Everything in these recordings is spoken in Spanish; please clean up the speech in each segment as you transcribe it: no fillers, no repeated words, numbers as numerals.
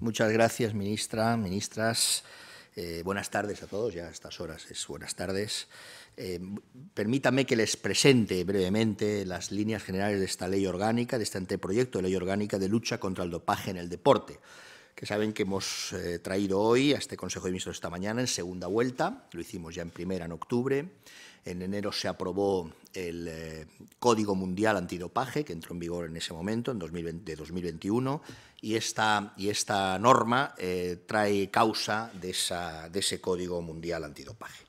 Muchas gracias, ministra, ministras. Buenas tardes a todos, ya a estas horas es buenas tardes. Permítame que les presente brevemente las líneas generales de esta ley orgánica, de este anteproyecto de ley orgánica de lucha contra el dopaje en el deporte, que saben que hemos traído hoy a este Consejo de Ministros esta mañana en segunda vuelta, lo hicimos ya en primera en octubre. En enero se aprobó el Código Mundial Antidopaje, que entró en vigor en ese momento, en 2021, y esta norma trae causa de ese Código Mundial Antidopaje.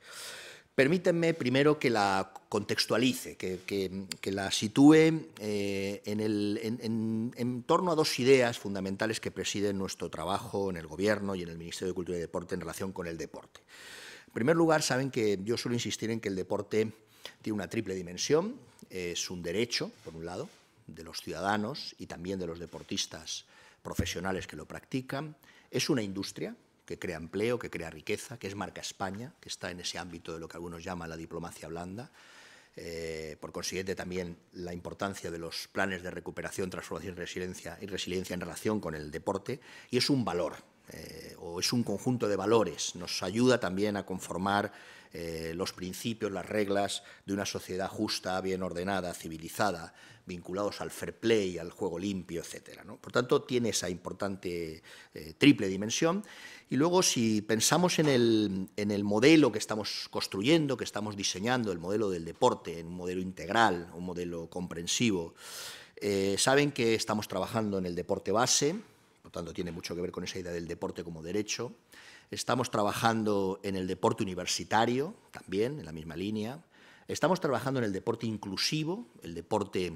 Permítanme primero que la contextualice, que la sitúe en torno a dos ideas fundamentales que presiden nuestro trabajo en el Gobierno y en el Ministerio de Cultura y Deporte en relación con el deporte. En primer lugar, saben que yo suelo insistir en que el deporte tiene una triple dimensión. Es un derecho, por un lado, de los ciudadanos y también de los deportistas profesionales que lo practican. Es una industria que crea empleo, que crea riqueza, que es marca España, que está en ese ámbito de lo que algunos llaman la diplomacia blanda. Por consiguiente, también la importancia de los planes de recuperación, transformación y resiliencia en relación con el deporte. Y es un valor. O es un conjunto de valores, nos ayuda también a conformar los principios, las reglas de una sociedad justa, bien ordenada, civilizada, vinculados al fair play, al juego limpio, etcétera, ¿no? Por tanto, tiene esa importante triple dimensión. Y luego, si pensamos en el modelo que estamos construyendo, que estamos diseñando, el modelo del deporte, un modelo integral, un modelo comprensivo, saben que estamos trabajando en el deporte base. Por tanto, tiene mucho que ver con esa idea del deporte como derecho. Estamos trabajando en el deporte universitario, también, en la misma línea. Estamos trabajando en el deporte inclusivo, el deporte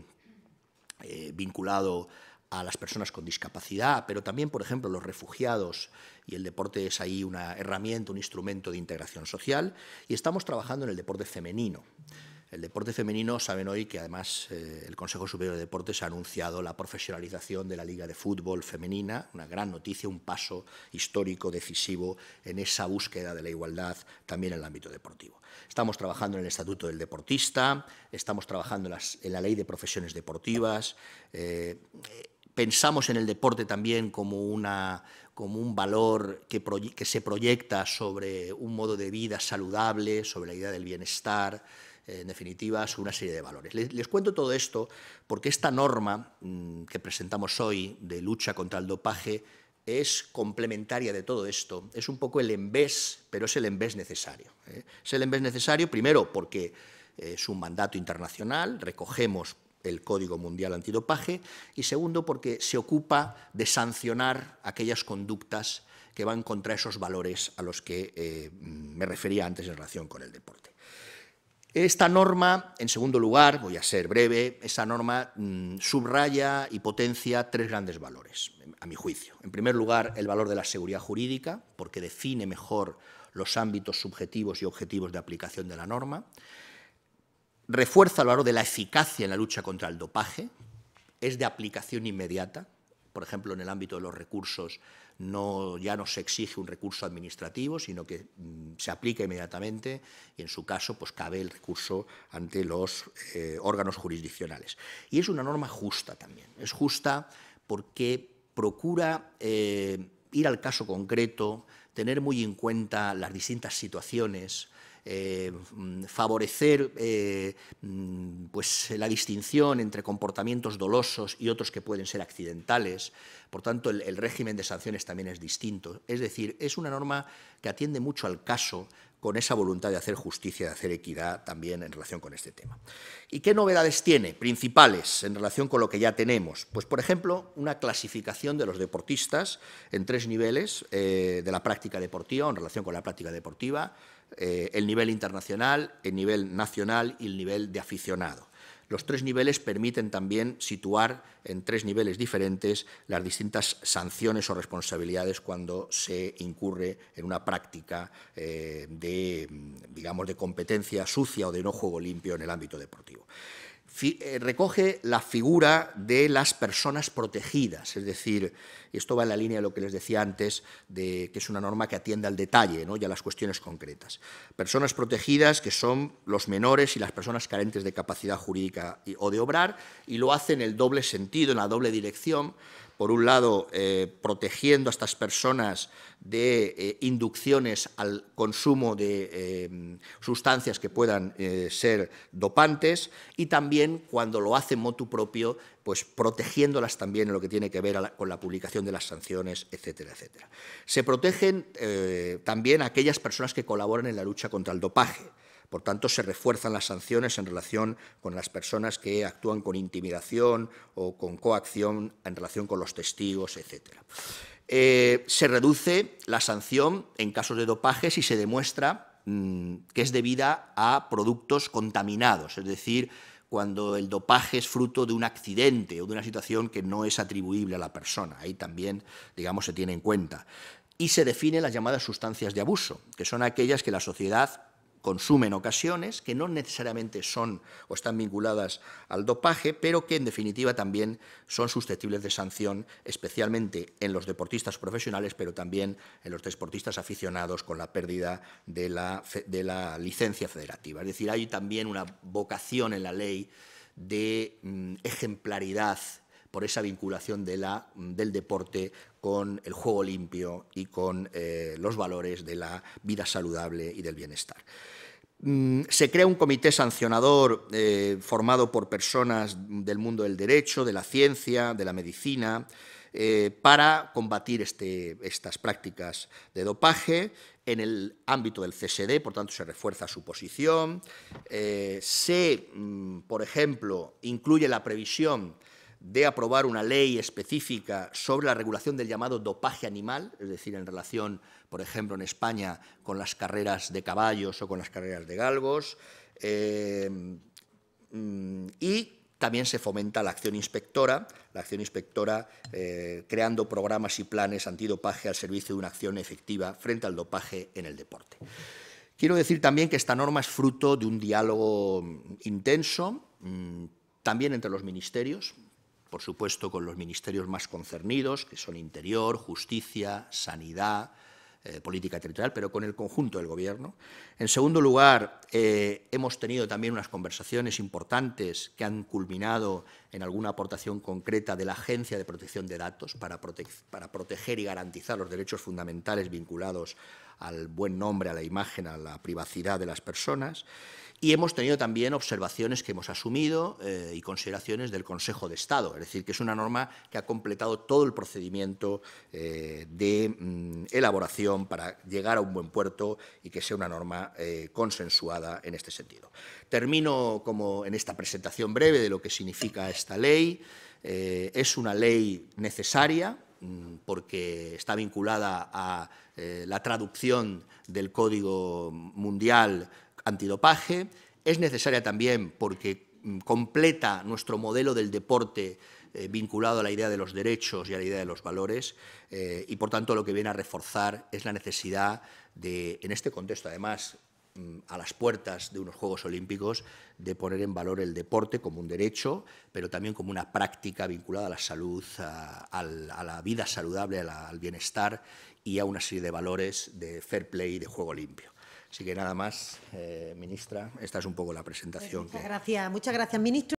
vinculado a las personas con discapacidad, pero también, por ejemplo, los refugiados, y el deporte es ahí una herramienta, un instrumento de integración social. Y estamos trabajando en el deporte femenino. El deporte femenino, saben hoy que además el Consejo Superior de Deportes ha anunciado la profesionalización de la Liga de Fútbol Femenina, una gran noticia, un paso histórico, decisivo en esa búsqueda de la igualdad también en el ámbito deportivo. Estamos trabajando en el Estatuto del Deportista, estamos trabajando en la Ley de Profesiones Deportivas, pensamos en el deporte también como un valor que se proyecta sobre un modo de vida saludable, sobre la idea del bienestar. En definitiva, son una serie de valores. Les cuento todo esto porque esta norma que presentamos hoy de lucha contra el dopaje es complementaria de todo esto. Es un poco el envés, pero es el envés necesario. Es el envés necesario, primero, porque es un mandato internacional, recogemos el Código Mundial Antidopaje, y segundo, porque se ocupa de sancionar aquellas conductas que van contra esos valores a los que me refería antes en relación con el deporte. Esta norma, en segundo lugar, voy a ser breve, esa norma subraya y potencia tres grandes valores, a mi juicio. En primer lugar, el valor de la seguridad jurídica, porque define mejor los ámbitos subjetivos y objetivos de aplicación de la norma. Refuerza el valor de la eficacia en la lucha contra el dopaje, es de aplicación inmediata. Por ejemplo, en el ámbito de los recursos ya no se exige un recurso administrativo, sino que se aplica inmediatamente y, en su caso, pues cabe el recurso ante los órganos jurisdiccionales. Y es una norma justa también. Es justa porque procura ir al caso concreto, tener muy en cuenta las distintas situaciones, favorecer pues la distinción entre comportamientos dolosos y otros que pueden ser accidentales. Por tanto, el régimen de sanciones también es distinto. Es decir, es una norma que atiende mucho al caso con esa voluntad de hacer justicia, de hacer equidad también en relación con este tema. ¿Y qué novedades tiene principales en relación con lo que ya tenemos? Pues, por ejemplo, una clasificación de los deportistas en tres niveles de la práctica deportiva, en relación con la práctica deportiva, el nivel internacional, el nivel nacional y el nivel de aficionado. Los tres niveles permiten también situar en tres niveles diferentes las distintas sanciones o responsabilidades cuando se incurre en una práctica digamos, de competencia sucia o de no juego limpio en el ámbito deportivo. Recoge la figura de las personas protegidas, es decir, esto va en la línea de lo que les decía antes, de que es una norma que atiende al detalle, ¿no?, y a las cuestiones concretas. Personas protegidas que son los menores y las personas carentes de capacidad jurídica o de obrar, y lo hace en el doble sentido, en la doble dirección, por un lado, protegiendo a estas personas de inducciones al consumo de sustancias que puedan ser dopantes, y también, cuando lo hacen motu propio, pues protegiéndolas también en lo que tiene que ver con la publicación de las sanciones, etcétera, etcétera. Se protegen también a aquellas personas que colaboran en la lucha contra el dopaje. Por tanto, se refuerzan las sanciones en relación con las personas que actúan con intimidación o con coacción en relación con los testigos, etcétera. Se reduce la sanción en casos de dopaje si se demuestra que es debida a productos contaminados, es decir, cuando el dopaje es fruto de un accidente o de una situación que no es atribuible a la persona. Ahí también, digamos, se tiene en cuenta. Y se definen las llamadas sustancias de abuso, que son aquellas que la sociedad consume en ocasiones, que no necesariamente son o están vinculadas al dopaje, pero que en definitiva también son susceptibles de sanción, especialmente en los deportistas profesionales, pero también en los deportistas aficionados, con la pérdida de la licencia federativa. Es decir, hay también una vocación en la ley de ejemplaridad por esa vinculación del deporte con el juego limpio y con los valores de la vida saludable y del bienestar. Se crea un comité sancionador formado por personas del mundo del derecho, de la ciencia, de la medicina, para combatir estas prácticas de dopaje. En el ámbito del CSD, por tanto, se refuerza su posición. Por ejemplo, incluye la previsión de aprobar una ley específica sobre la regulación del llamado dopaje animal, es decir, en relación, por ejemplo, en España, con las carreras de caballos o con las carreras de galgos, y también se fomenta la acción inspectora creando programas y planes antidopaje al servicio de una acción efectiva frente al dopaje en el deporte. Quiero decir también que esta norma es fruto de un diálogo intenso, también entre los ministerios, por supuesto, con los ministerios más concernidos, que son Interior, Justicia, Sanidad, Política Territorial, pero con el conjunto del Gobierno. En segundo lugar, hemos tenido también unas conversaciones importantes que han culminado en alguna aportación concreta de la Agencia de Protección de Datos para proteger y garantizar los derechos fundamentales vinculados al buen nombre, a la imagen, a la privacidad de las personas. Y hemos tenido también observaciones que hemos asumido y consideraciones del Consejo de Estado, es decir, que es una norma que ha completado todo el procedimiento de elaboración para llegar a un buen puerto y que sea una norma consensuada en este sentido. Termino en esta presentación breve de lo que significa esta ley. Es una ley necesaria porque está vinculada a la traducción del Código Mundial Antidopaje. Es necesaria también porque completa nuestro modelo del deporte vinculado a la idea de los derechos y a la idea de los valores, y por tanto lo que viene a reforzar es la necesidad de, en este contexto además, a las puertas de unos Juegos Olímpicos, de poner en valor el deporte como un derecho, pero también como una práctica vinculada a la salud, a la vida saludable, al bienestar y a una serie de valores de fair play y de juego limpio. Así que nada más, ministra, esta es un poco la presentación. Muchas gracias, ministro.